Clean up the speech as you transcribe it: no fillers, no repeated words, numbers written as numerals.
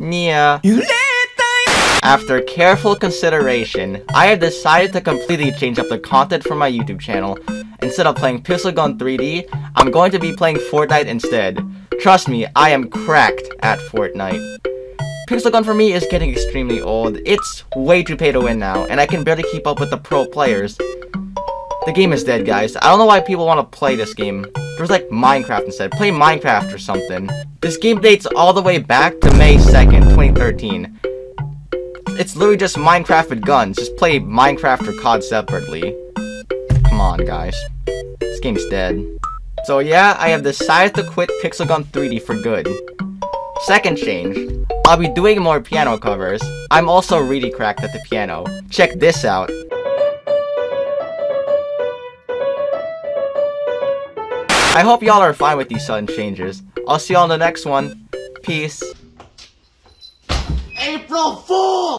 Yeah. After careful consideration, I have decided to completely change up the content for my YouTube channel. Instead of playing Pixel Gun 3D, I'm going to be playing Fortnite instead. Trust me, I am cracked at Fortnite. Pixel Gun for me is getting extremely old. It's way too pay to win now, and I can barely keep up with the pro players. The game is dead, guys. I don't know why people want to play this game. There's like Minecraft instead. Play Minecraft or something. This game dates all the way back to May 2nd, 2013. It's literally just Minecraft with guns. Just play Minecraft or COD separately. Come on, guys. This game's dead. So yeah, I have decided to quit Pixel Gun 3D for good. Second change, I'll be doing more piano covers. I'm also really cracked at the piano. Check this out. I hope y'all are fine with these sudden changes. I'll see y'all in the next one. Peace. April Fool!